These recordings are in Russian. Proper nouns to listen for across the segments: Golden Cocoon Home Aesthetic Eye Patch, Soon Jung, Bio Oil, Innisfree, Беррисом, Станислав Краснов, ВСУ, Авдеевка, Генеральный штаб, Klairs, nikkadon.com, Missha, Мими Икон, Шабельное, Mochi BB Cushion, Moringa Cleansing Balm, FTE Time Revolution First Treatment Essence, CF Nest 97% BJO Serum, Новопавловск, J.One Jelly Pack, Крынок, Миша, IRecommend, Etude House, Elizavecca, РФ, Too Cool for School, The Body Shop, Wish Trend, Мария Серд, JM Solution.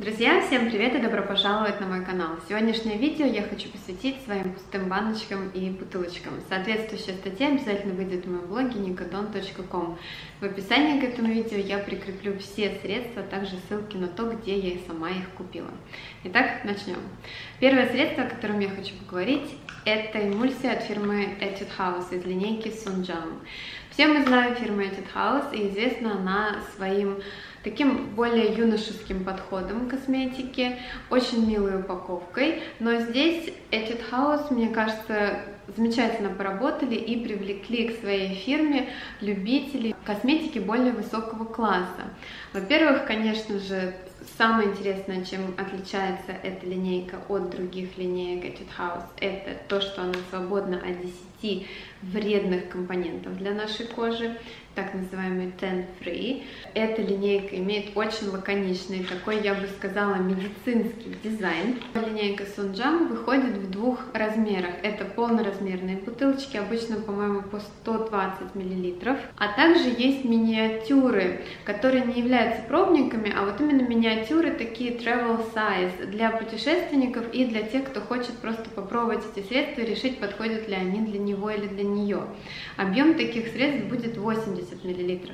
Друзья, всем привет и добро пожаловать на мой канал. Сегодняшнее видео я хочу посвятить своим пустым баночкам и бутылочкам. Соответствующая статья обязательно выйдет в моем блоге nikkadon.com. В описании к этому видео я прикреплю все средства, а также ссылки на то, где я и сама их купила. Итак, начнем. Первое средство, о котором я хочу поговорить, это эмульсия от фирмы Etude House из линейки Soon Jung. Все мы знаем фирму Etude House, и известна она своим таким более юношеским подходом к косметике, очень милой упаковкой, но здесь Etude House, мне кажется, замечательно поработали и привлекли к своей фирме любителей косметики более высокого класса. Во-первых, конечно же, самое интересное, чем отличается эта линейка от других линеек Etude House, это то, что она свободна от 10 вредных компонентов для нашей кожи, так называемый tan-free. Эта линейка имеет очень лаконичный, такой, я бы сказала, медицинский дизайн. Линейка Soon Jung выходит в двух размерах. Это полноразмерные бутылочки, обычно, по-моему, по 120 мл. А также есть миниатюры, которые не являются пробниками, а вот именно миниатюры, такие travel size, для путешественников и для тех, кто хочет просто попробовать эти средства и решить, подходят ли они для него или для нее. Объем таких средств будет 80 мл.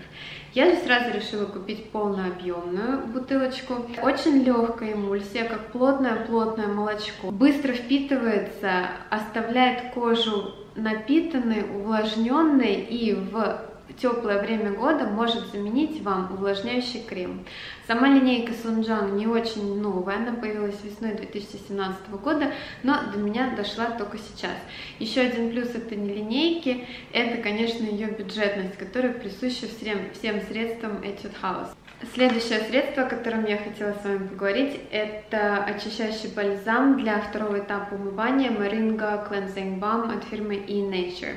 Я же сразу решила купить полнообъемную бутылочку. Очень легкая эмульсия, как плотное-плотное молочко. Быстро впитывается, оставляет кожу напитанной, увлажненной, и в теплое время года может заменить вам увлажняющий крем. Сама линейка Soon Jung не очень новая, она появилась весной 2017 года, но до меня дошла только сейчас. Еще один плюс этой линейки – это, конечно, ее бюджетность, которая присуща всем средствам Etude House. Следующее средство, о котором я хотела с вами поговорить, это очищающий бальзам для второго этапа умывания Moringa Cleansing Balm от фирмы E-Nature.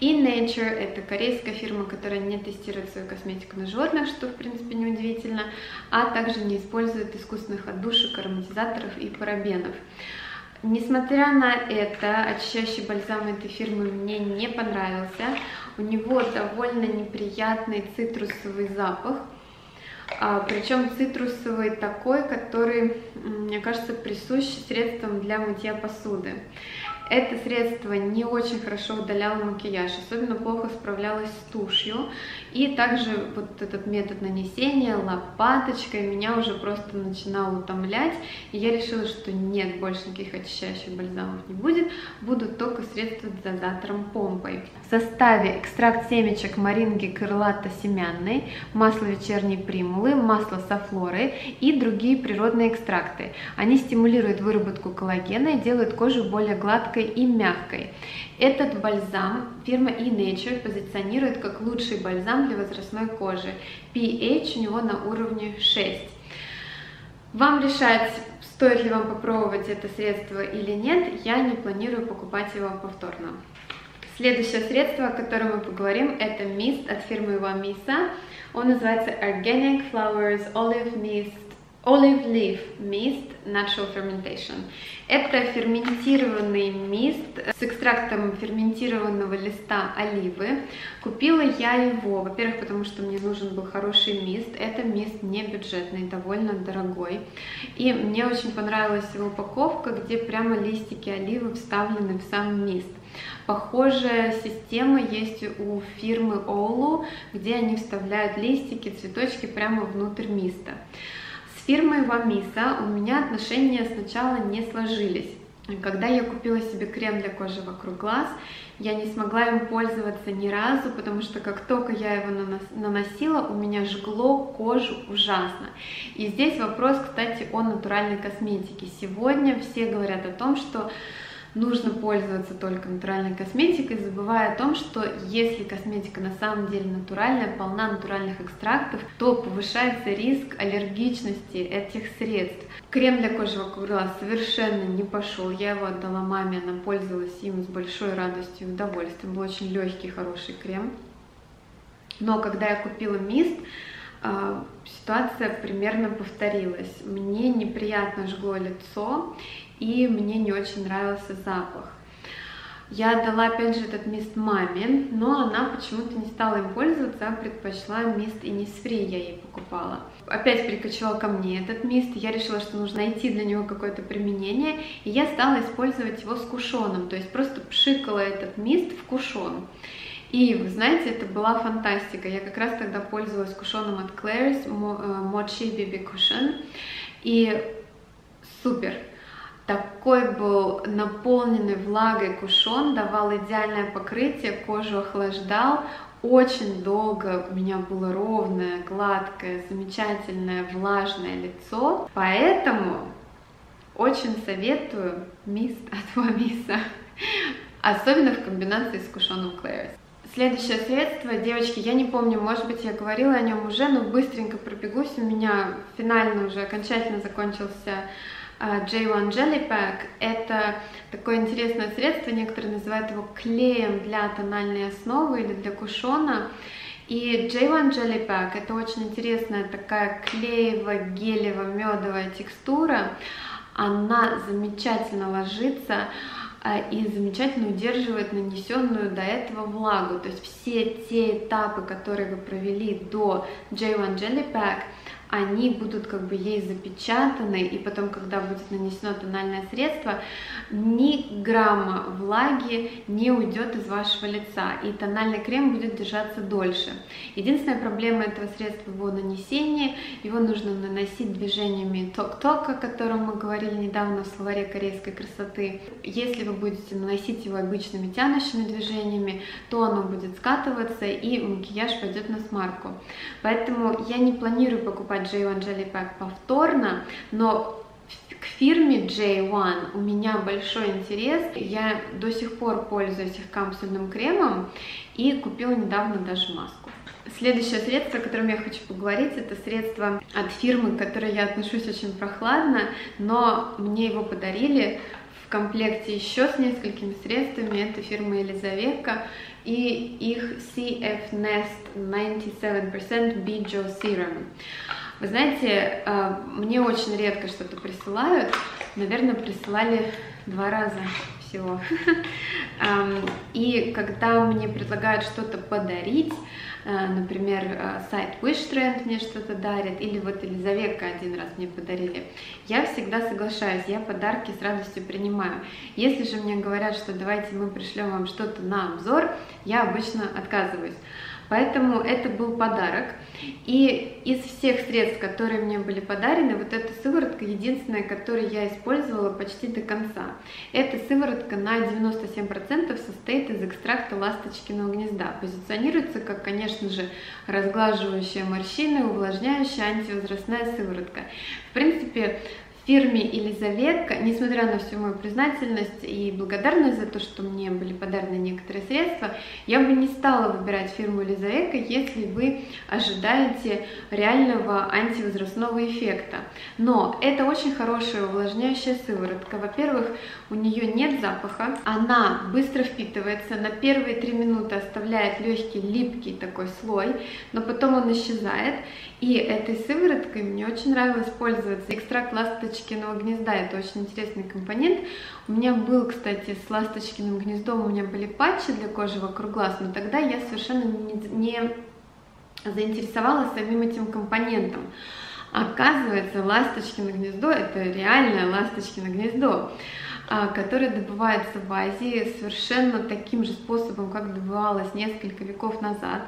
E-Nature – это корейская фирма, которая не тестирует свою косметику на животных, что, в принципе, неудивительно, а также не использует искусственных отдушек, ароматизаторов и парабенов. Несмотря на это, очищающий бальзам этой фирмы мне не понравился. У него довольно неприятный цитрусовый запах. Причем цитрусовый такой, который, мне кажется, присущ средствам для мытья посуды. Это средство не очень хорошо удаляло макияж, особенно плохо справлялось с тушью. И также вот этот метод нанесения лопаточкой меня уже просто начинал утомлять. И я решила, что нет, больше никаких очищающих бальзамов не будет. Будут только средства с дозатором-помпой. В составе экстракт семечек моринги крылато-семянной, масло вечерней примулы, масло софлоры и другие природные экстракты. Они стимулируют выработку коллагена и делают кожу более гладкой и мягкой. Этот бальзам фирма E-Nature позиционирует как лучший бальзам для возрастной кожи. pH у него на уровне 6. Вам решать, стоит ли вам попробовать это средство или нет, я не планирую покупать его повторно. Следующее средство, о котором мы поговорим, это мист от фирмы Миша. Он называется Organic Flowers Olive Leaf Mist Natural Fermentation. Это ферментированный мист с экстрактом ферментированного листа оливы. Купила я его, во-первых, потому что мне нужен был хороший мист. Это мист не бюджетный, довольно дорогой. И мне очень понравилась его упаковка, где прямо листики оливы вставлены в сам мист. Похожая система есть у фирмы Olu, где они вставляют листики, цветочки прямо внутрь миста. С фирмой Миша у меня отношения сначала не сложились. Когда я купила себе крем для кожи вокруг глаз, я не смогла им пользоваться ни разу, потому что как только я его наносила, у меня жгло кожу ужасно. И здесь вопрос, кстати, о натуральной косметике. Сегодня все говорят о том, что нужно пользоваться только натуральной косметикой, забывая о том, что если косметика на самом деле натуральная, полна натуральных экстрактов, то повышается риск аллергичности этих средств. Крем для кожи вокруг глаз совершенно не пошел, я его отдала маме, она пользовалась им с большой радостью и удовольствием, был очень легкий, хороший крем. Но когда я купила мист, ситуация примерно повторилась. Мне неприятно жгло лицо, и мне не очень нравился запах. Я отдала опять же этот мист маме, но она почему-то не стала им пользоваться, а предпочла мист Innisfree, я ей покупала. Опять прикочевал ко мне этот мист, я решила, что нужно найти для него какое-то применение, и я стала использовать его с кушоном, то есть просто пшикала этот мист в кушон. И, вы знаете, это была фантастика. Я как раз тогда пользовалась кушоном от Klairs, Mochi BB Cushion, и супер! Такой был наполненный влагой кушон, давал идеальное покрытие, кожу охлаждал. Очень долго у меня было ровное, гладкое, замечательное, влажное лицо. Поэтому очень советую мист от Вамиса, особенно в комбинации с кушоном Klairs. Следующее средство, девочки, я не помню, может быть, я говорила о нем уже, но быстренько пробегусь. У меня финально уже окончательно закончился J.One Jelly Pack. Это такое интересное средство, некоторые называют его клеем для тональной основы или для кушона. И J.One Jelly Pack — это очень интересная такая клеево-гелево-медовая текстура. Она замечательно ложится и замечательно удерживает нанесенную до этого влагу. То есть все те этапы, которые вы провели до J.One Jelly Pack, они будут как бы ей запечатаны, и потом, когда будет нанесено тональное средство, ни грамма влаги не уйдет из вашего лица, и тональный крем будет держаться дольше. Единственная проблема этого средства в его нанесении: его нужно наносить движениями ток-ток, о котором мы говорили недавно в словаре корейской красоты. Если вы будете наносить его обычными тянущими движениями, то оно будет скатываться, и макияж пойдет на смарку. Поэтому я не планирую покупать J.One Jelly Pack повторно, но к фирме J.One у меня большой интерес. Я до сих пор пользуюсь их капсульным кремом и купила недавно даже маску. Следующее средство, о котором я хочу поговорить, это средство от фирмы, к которой я отношусь очень прохладно, но мне его подарили в комплекте еще с несколькими средствами. Это фирма Elizavecca и их CF Nest 97% BJO Serum. Вы знаете, мне очень редко что-то присылают, наверное, присылали 2 раза всего. И когда мне предлагают что-то подарить, например, сайт Wish Trend мне что-то дарит, или вот Elizavecca один раз мне подарили, я всегда соглашаюсь, я подарки с радостью принимаю. Если же мне говорят, что давайте мы пришлем вам что-то на обзор, я обычно отказываюсь. Поэтому это был подарок, и из всех средств, которые мне были подарены, вот эта сыворотка единственная, которую я использовала почти до конца. Эта сыворотка на 97% состоит из экстракта ласточкиного гнезда. Позиционируется как, конечно же, разглаживающая морщины, увлажняющая антивозрастная сыворотка. В принципе, фирме Elizavecca, несмотря на всю мою признательность и благодарность за то, что мне были подарены некоторые средства, я бы не стала выбирать фирму Elizavecca, если вы ожидаете реального антивозрастного эффекта. Но это очень хорошая увлажняющая сыворотка. Во-первых, у нее нет запаха, она быстро впитывается, на первые 3 минуты оставляет легкий липкий такой слой, но потом он исчезает. И этой сывороткой мне очень нравилось пользоваться. Экстракт ласточкиного гнезда — это очень интересный компонент. У меня был, кстати, с ласточкиным гнездом, у меня были патчи для кожи вокруг глаз, но тогда я совершенно не заинтересовалась самим этим компонентом. Оказывается, ласточкино гнездо — это реальное ласточкино гнездо, которое добывается в Азии совершенно таким же способом, как добывалось несколько веков назад.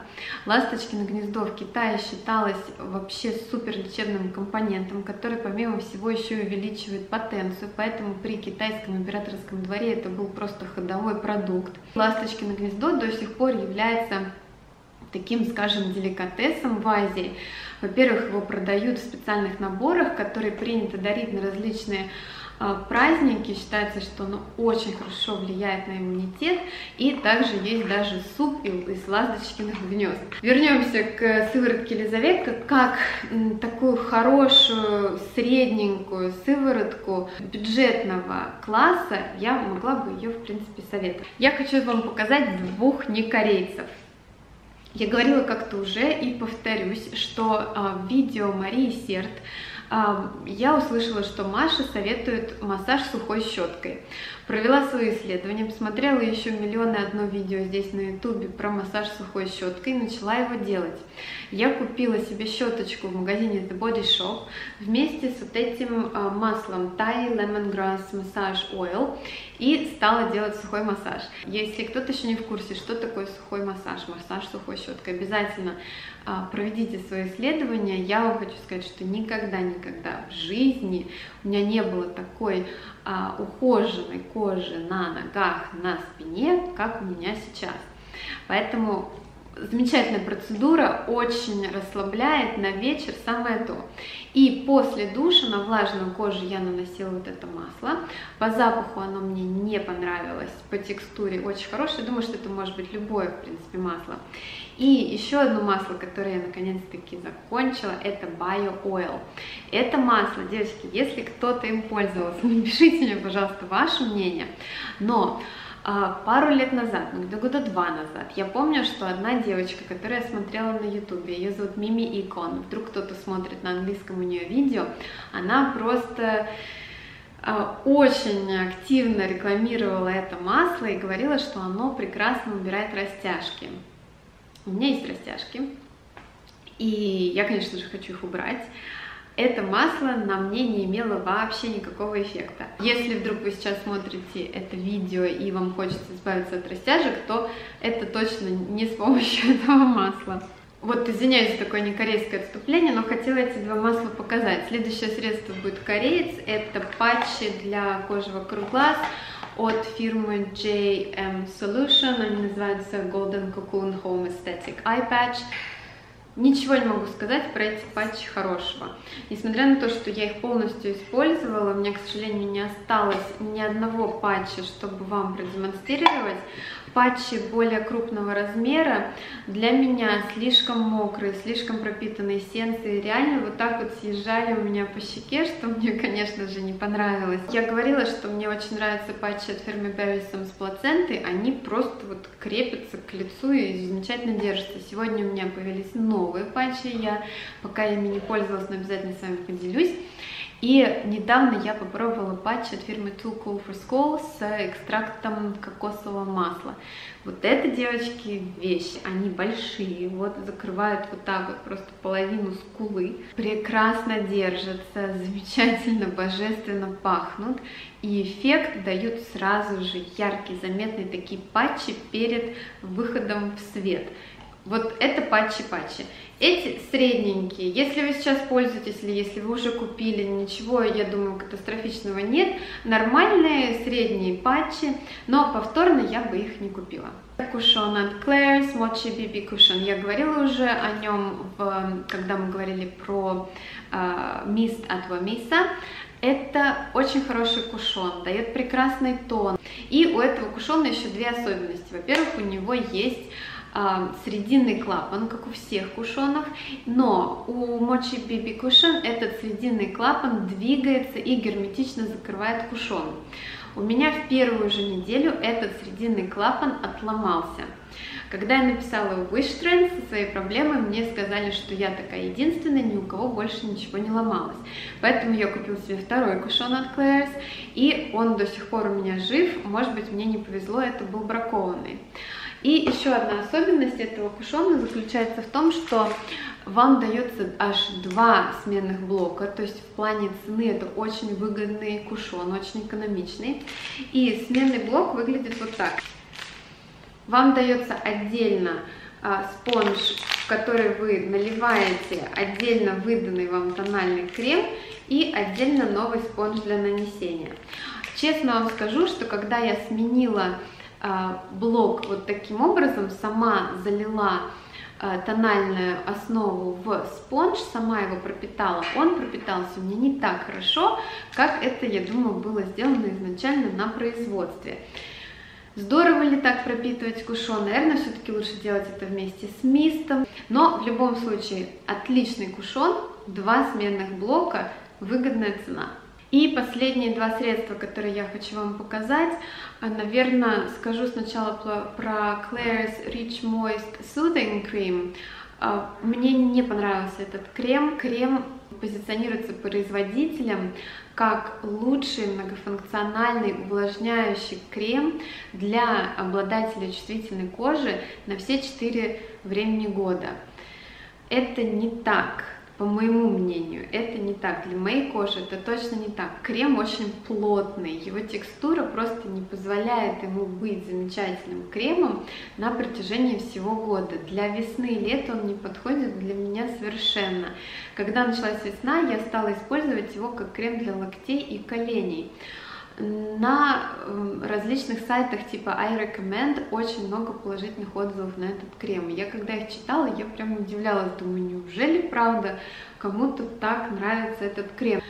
Ласточкино гнездо в Китае считалось вообще супер лечебным компонентом, который, помимо всего, еще увеличивает потенцию, поэтому при китайском императорском дворе это был просто ходовой продукт. Ласточкино гнездо до сих пор является таким, скажем, деликатесом в Азии. Во-первых, его продают в специальных наборах, которые принято дарить на различные праздники. Считается, что оно очень хорошо влияет на иммунитет. И также есть даже суп из ласточкиных гнезд. Вернемся к сыворотке Elizavecca. Как такую хорошую, средненькую сыворотку бюджетного класса я могла бы ее, в принципе, советовать. Я хочу вам показать 2 некорейцев. Я говорила как-то уже и повторюсь, что в видео Марии Серд я услышала, что Маша советует массаж сухой щеткой. Провела свои исследования, посмотрела еще 1 000 001 видео здесь на ютубе про массаж сухой щеткой и начала его делать. Я купила себе щеточку в магазине The Body Shop вместе с вот этим маслом Thai Lemongrass Massage Oil и стала делать сухой массаж. Если кто-то еще не в курсе, что такое сухой массаж, массаж сухой щеткой, обязательно проведите свои исследования. Я вам хочу сказать, что никогда в жизни у меня не было такой ухоженной кожи на ногах, на спине, как у меня сейчас. Поэтому замечательная процедура, очень расслабляет на вечер, самое то. И после душа на влажную кожу я наносила вот это масло. По запаху оно мне не понравилось, по текстуре очень хорошее. Думаю, что это может быть любое, в принципе, масло. И еще одно масло, которое я наконец-таки закончила, это Bio Oil. Это масло, девочки, если кто-то им пользовался, напишите мне, пожалуйста, ваше мнение. Но пару лет назад, ну, года 2 назад, я помню, что одна девочка, которую я смотрела на ютубе, ее зовут Мими Икон, вдруг кто-то смотрит на английском у нее видео, она просто очень активно рекламировала это масло и говорила, что оно прекрасно убирает растяжки. У меня есть растяжки, и я, конечно же, хочу их убрать. Это масло на мне не имело вообще никакого эффекта. Если вдруг вы сейчас смотрите это видео и вам хочется избавиться от растяжек, то это точно не с помощью этого масла. Вот, извиняюсь за такое некорейское отступление, но хотела эти два масла показать. Следующее средство будет кореец. Это патчи для кожи вокруг глаз от фирмы JM Solution. Они называются Golden Cocoon Home Aesthetic Eye Patch. Ничего не могу сказать про эти патчи хорошего. Несмотря на то, что я их полностью использовала, у меня, к сожалению, не осталось ни одного патча, чтобы вам продемонстрировать. Патчи более крупного размера для меня слишком мокрые, слишком пропитанные эссенцией, реально вот так вот съезжали у меня по щеке, что мне, конечно же, не понравилось. Я говорила, что мне очень нравятся патчи от фирмы Беррисом с плацентой, они просто вот крепятся к лицу и замечательно держатся. Сегодня у меня появились новые патчи, пока я ими не пользовалась, но обязательно с вами поделюсь. И недавно я попробовала патч от фирмы Too Cool for School с экстрактом кокосового масла. Вот это, девочки, вещи. Они большие, вот закрывают вот так вот просто половину скулы. Прекрасно держатся, замечательно, божественно пахнут. И эффект дают сразу же яркие, заметные такие патчи перед выходом в свет. Вот это патчи. Эти средненькие, если вы сейчас пользуетесь или если вы уже купили, ничего, я думаю, катастрофичного нет. Нормальные средние патчи, но повторно я бы их не купила. Кушон от Klairs, Mochi BB Cushion. Я говорила уже о нем, когда мы говорили про мист от Миша. Это очень хороший кушон, дает прекрасный тон. И у этого кушона еще две особенности. Во-первых, у него есть срединный клапан, как у всех кушонов, но у Mochi BB Cushion этот срединный клапан двигается и герметично закрывает кушон. У меня в первую же неделю этот срединный клапан отломался. Когда я написала в Wish Trend со своей проблемой, мне сказали, что я такая единственная, ни у кого больше ничего не ломалось. Поэтому я купила себе второй кушон от Klairs, и он до сих пор у меня жив, может быть, мне не повезло, это был бракованный. И еще одна особенность этого кушона заключается в том, что вам дается аж 2 сменных блока, то есть в плане цены это очень выгодный кушон, очень экономичный. И сменный блок выглядит вот так. Вам дается отдельно спонж, в который вы наливаете отдельно выданный вам тональный крем и отдельно новый спонж для нанесения. Честно вам скажу, что когда я сменила блок вот таким образом, сама залила тональную основу в спонж, сама его пропитала, он пропитался у меня не так хорошо, как это, я думаю, было сделано изначально на производстве. Здорово ли так пропитывать кушон? Наверное, все-таки лучше делать это вместе с мистом, но в любом случае отличный кушон, 2 сменных блока, выгодная цена. И последние два средства, которые я хочу вам показать, наверное, скажу сначала про Klairs Rich Moist Soothing Cream. Мне не понравился этот крем. Крем позиционируется производителем как лучший многофункциональный увлажняющий крем для обладателя чувствительной кожи на все 4 времени года. Это не так, по моему мнению, это не так. Для моей кожи это точно не так. Крем очень плотный, его текстура просто не позволяет ему быть замечательным кремом на протяжении всего года. Для весны и лета он не подходит для меня совершенно. Когда началась весна, я стала использовать его как крем для локтей и коленей. На различных сайтах типа IRecommend очень много положительных отзывов на этот крем. Я когда их читала, я прям удивлялась, думаю, неужели правда кому-то так нравится этот крем?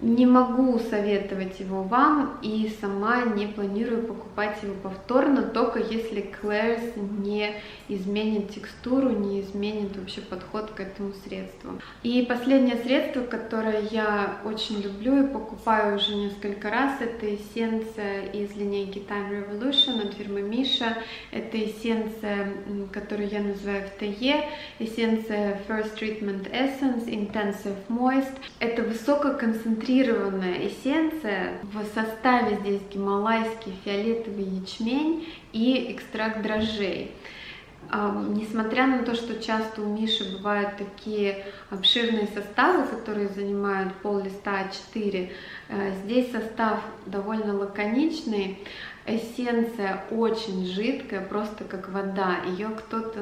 Не могу советовать его вам и сама не планирую покупать его повторно, только если Klairs не изменит текстуру, не изменит вообще подход к этому средству. И последнее средство, которое я очень люблю и покупаю уже несколько раз, это эссенция из линейки Time Revolution от фирмы Миша. Это эссенция, которую я называю FTE, эссенция First Treatment Essence, Intensive Moist. Это высококонцентрированная эссенция, в составе здесь гималайский фиолетовый ячмень и экстракт дрожжей. Несмотря на то, что часто у Миши бывают такие обширные составы, которые занимают пол листа А4, здесь состав довольно лаконичный, эссенция очень жидкая, просто как вода. Ее кто-то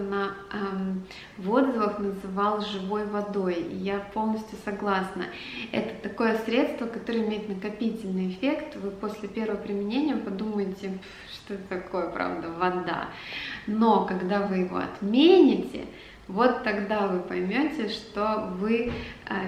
в отзывах называл живой водой, и я полностью согласна. Это такое средство, которое имеет накопительный эффект. Вы после первого применения подумаете, что это такое, правда, вода. Но когда вы его отмените, вот тогда вы поймете, что вы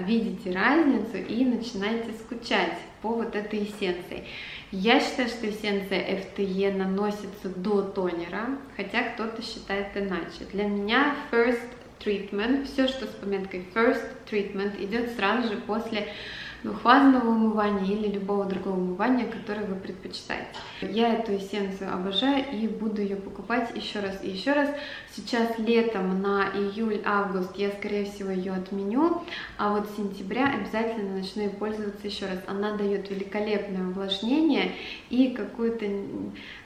видите разницу и начинаете скучать по вот этой эссенции. Я считаю, что эссенция FTE наносится до тонера, хотя кто-то считает иначе. Для меня First Treatment, все, что с пометкой First Treatment, идет сразу же после двухфазного умывания или любого другого умывания, которое вы предпочитаете. Я эту эссенцию обожаю и буду ее покупать еще раз и еще раз. Сейчас летом на июль-август я, скорее всего, ее отменю, а вот с сентября обязательно начну ей пользоваться еще раз. Она дает великолепное увлажнение и какую-то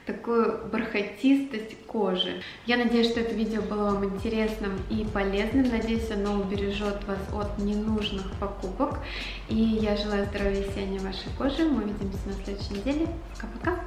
такую бархатистость кожи. Я надеюсь, что это видео было вам интересным и полезным. Надеюсь, оно убережет вас от ненужных покупок. И я желаю здоровья и сияния вашей кожи. Мы увидимся на следующей неделе. Пока-пока!